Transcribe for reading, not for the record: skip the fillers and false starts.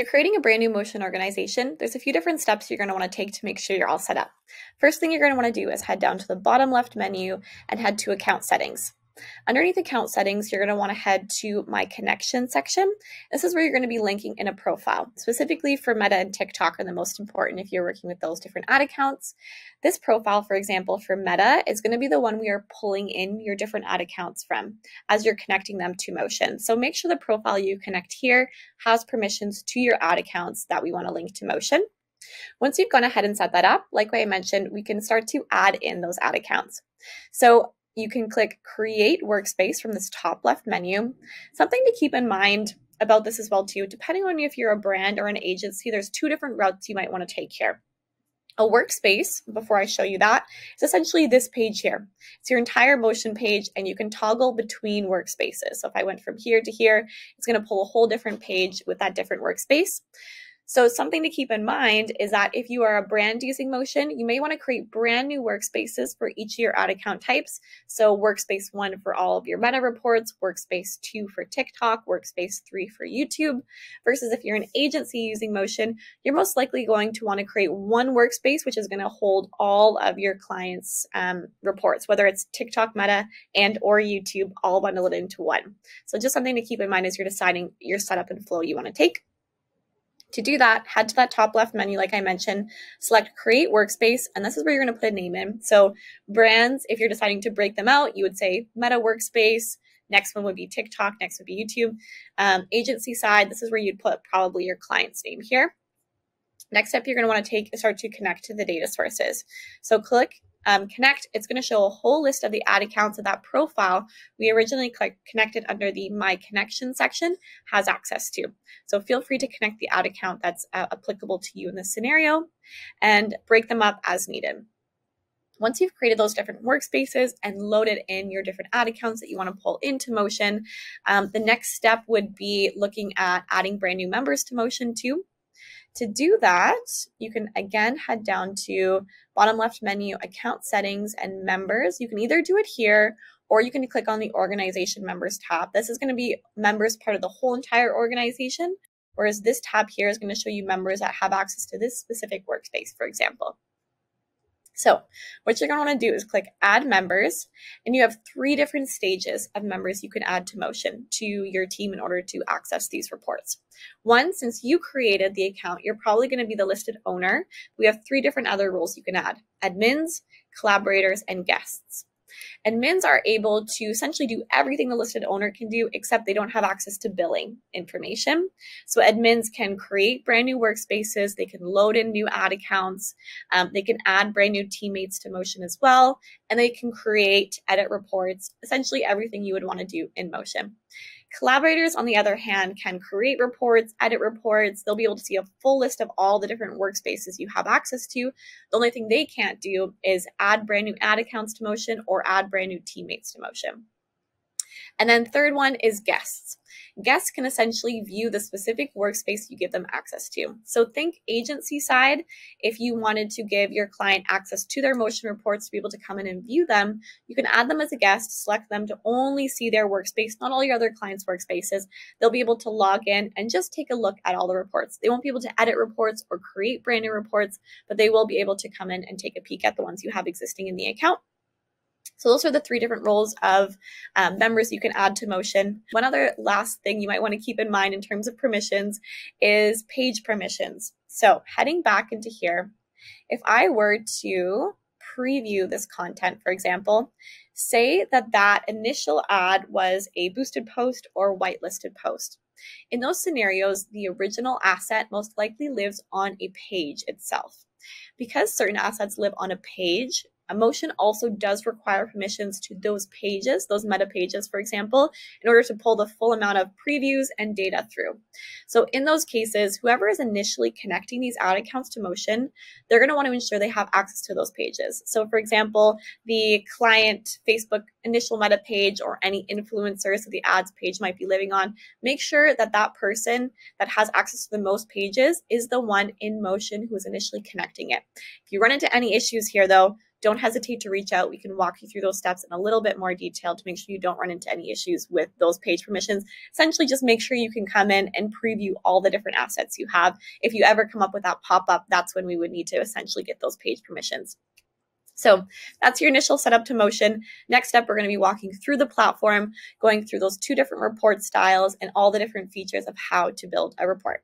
you're creating a brand new Motion organization, there's a few different steps you're going to want to take to make sure you're all set up. First thing you're going to want to do is head down to the bottom left menu and head to Account Settings. Underneath Account Settings, you're going to want to head to My Connection section. This is where you're going to be linking in a profile. Specifically for Meta and TikTok are the most important if you're working with those different ad accounts. This profile, for example, for Meta is going to be the one we are pulling in your different ad accounts from as you're connecting them to Motion. So make sure the profile you connect here has permissions to your ad accounts that we want to link to Motion. Once you've gone ahead and set that up, like I mentioned, we can start to add in those ad accounts. So you can click Create Workspace from this top left menu. Something to keep in mind about this as well too, depending on if you're a brand or an agency, there's two different routes you might want to take here. A workspace, before I show you that, is essentially this page here. It's your entire Motion page and you can toggle between workspaces. So if I went from here to here, it's going to pull a whole different page with that different workspace. So something to keep in mind is that if you are a brand using Motion, you may want to create brand new workspaces for each of your ad account types. So workspace 1 for all of your Meta reports, workspace 2 for TikTok, workspace 3 for YouTube, versus if you're an agency using Motion, you're most likely going to want to create one workspace, which is going to hold all of your clients' reports, whether it's TikTok, Meta, and or YouTube, all bundled into one. So just something to keep in mind as you're deciding your setup and flow you want to take. To do that, head to that top left menu, like I mentioned, select Create Workspace, and this is where you're going to put a name in. So brands, if you're deciding to break them out, you would say Meta Workspace. Next one would be TikTok. Next would be YouTube. Agency side, this is where you'd put probably your client's name here. Next step you're going to want to take is start to connect to the data sources. So click Connect. It's going to show a whole list of the ad accounts of that profile we originally connected under the My Connection section has access to. So feel free to connect the ad account that's applicable to you in this scenario and break them up as needed. Once you've created those different workspaces and loaded in your different ad accounts that you want to pull into Motion, the next step would be looking at adding brand new members to Motion too. To do that, you can again head down to bottom left menu, Account Settings and Members. You can either do it here or you can click on the Organization Members tab. This is going to be members part of the whole entire organization, whereas this tab here is going to show you members that have access to this specific workspace, for example. So what you're going to want to do is click Add Members, and you have three different stages of members you can add to Motion to your team in order to access these reports. One, since you created the account, you're probably going to be the listed owner. We have three different other roles you can add: admins, collaborators, and guests. Admins are able to essentially do everything the listed owner can do, except they don't have access to billing information. So admins can create brand new workspaces, they can load in new ad accounts, they can add brand new teammates to Motion as well, and they can create, edit reports, essentially everything you would want to do in Motion. Collaborators, on the other hand, can create reports, edit reports. They'll be able to see a full list of all the different workspaces you have access to. The only thing they can't do is add brand new ad accounts to Motion or add brand new teammates to Motion. And then third one is guests. Guests can essentially view the specific workspace you give them access to. So think agency side. If you wanted to give your client access to their Motion reports to be able to come in and view them, you can add them as a guest, select them to only see their workspace, not all your other clients' workspaces. They'll be able to log in and just take a look at all the reports. They won't be able to edit reports or create brand new reports, but they will be able to come in and take a peek at the ones you have existing in the account. So those are the three different roles of members you can add to Motion. One other last thing you might want to keep in mind in terms of permissions is page permissions. So heading back into here, if I were to preview this content, for example, say that that initial ad was a boosted post or whitelisted post. In those scenarios, the original asset most likely lives on a page itself. Because certain assets live on a page, Motion also does require permissions to those pages, those Meta pages, for example, in order to pull the full amount of previews and data through. So in those cases, whoever is initially connecting these ad accounts to Motion, they're going to want to ensure they have access to those pages. So for example, the client Facebook initial Meta page or any influencers that the ads page might be living on, make sure that that person that has access to the most pages is the one in Motion who is initially connecting it. If you run into any issues here though, don't hesitate to reach out. We can walk you through those steps in a little bit more detail to make sure you don't run into any issues with those page permissions. Essentially, just make sure you can come in and preview all the different assets you have. If you ever come up with that pop-up, that's when we would need to essentially get those page permissions. So that's your initial setup to Motion. Next up, we're going to be walking through the platform, going through those two different report styles and all the different features of how to build a report.